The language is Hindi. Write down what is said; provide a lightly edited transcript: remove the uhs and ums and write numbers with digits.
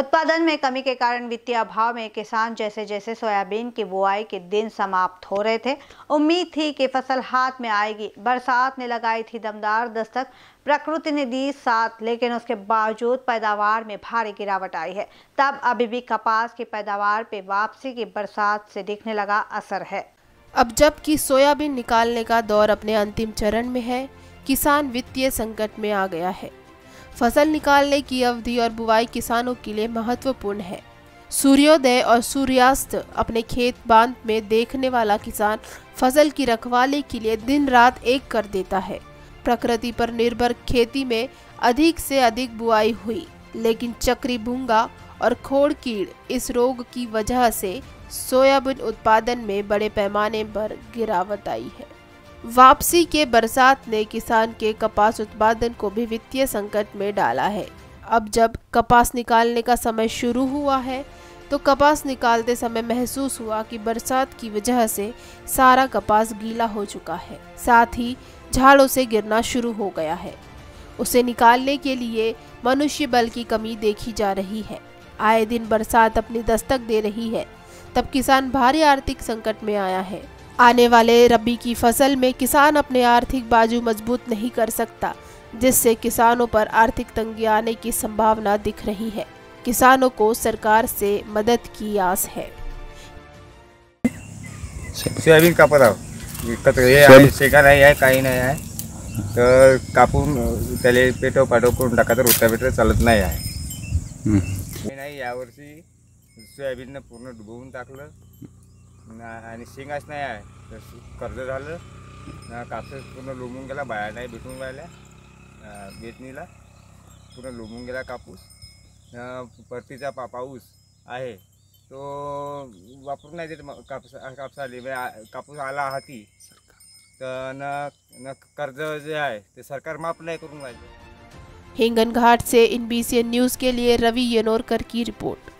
उत्पादन में कमी के कारण वित्तीय अभाव में किसान जैसे जैसे सोयाबीन की बुआई के दिन समाप्त हो रहे थे, उम्मीद थी कि फसल हाथ में आएगी। बरसात ने लगाई थी दमदार दस्तक, प्रकृति ने दी साथ, लेकिन उसके बावजूद पैदावार में भारी गिरावट आई है। तब अभी भी कपास की पैदावार पे वापसी की बरसात से दिखने लगा असर है। अब जबकि सोयाबीन निकालने का दौर अपने अंतिम चरण में है, किसान वित्तीय संकट में आ गया है। फसल निकालने की अवधि और बुवाई किसानों के लिए महत्वपूर्ण है। सूर्योदय और सूर्यास्त अपने खेत बांध में देखने वाला किसान फसल की रखवाली के लिए दिन रात एक कर देता है। प्रकृति पर निर्भर खेती में अधिक से अधिक बुआई हुई, लेकिन चक्री भूंगा और खोड़ कीड़ इस रोग की वजह से सोयाबीन उत्पादन में बड़े पैमाने पर गिरावट आई है। वापसी के बरसात ने किसान के कपास उत्पादन को भी वित्तीय संकट में डाला है। अब जब कपास निकालने का समय शुरू हुआ है, तो कपास निकालते समय महसूस हुआ कि बरसात की वजह से सारा कपास गीला हो चुका है, साथ ही झाड़ों से गिरना शुरू हो गया है। उसे निकालने के लिए मनुष्य बल की कमी देखी जा रही है। आए दिन बरसात अपनी दस्तक दे रही है, तब किसान भारी आर्थिक संकट में आया है। आने वाले रबी की फसल में किसान अपने आर्थिक बाजू मजबूत नहीं कर सकता, जिससे किसानों पर आर्थिक तंगी आने की संभावना दिख रही है। किसानों को सरकार से मदद की आस है। सोयाबीन कापडावर विकत नाही आहे, काही नाही आहे, तर कापून त्याले पेटो पाटो करून टाका, तर रोटा बेटर चालत नाही आहे। नाही यावर्षी सोयाबीन पूर्ण डुबवून टाकलं, शेंगाच नाही आहे, कर्ज झालं, कापूस पूर्ण लोंबून गेला, बाया नाही भेटून राहिल्या, बेतनीला पूर्ण लोंबून गेला कापूस। परतीचा पाऊस आहे तो वापरून नाही देत कापूस आली, कापूस आला हाती तर न कर्ज जे आहे ते सरकार माफ नाही करून राहिले। हिंगणघाट से NBC न्यूज़ के लिए रवि येनोरकर की रिपोर्ट।